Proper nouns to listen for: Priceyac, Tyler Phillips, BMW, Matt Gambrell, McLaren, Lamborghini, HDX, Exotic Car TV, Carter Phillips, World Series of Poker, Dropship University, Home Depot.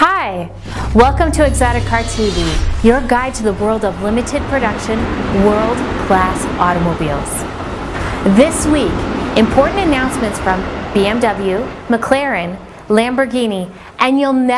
Hi, welcome to Exotic Car TV, your guide to the world of limited production, world-class automobiles. This week, important announcements from BMW, McLaren, Lamborghini, and you'll never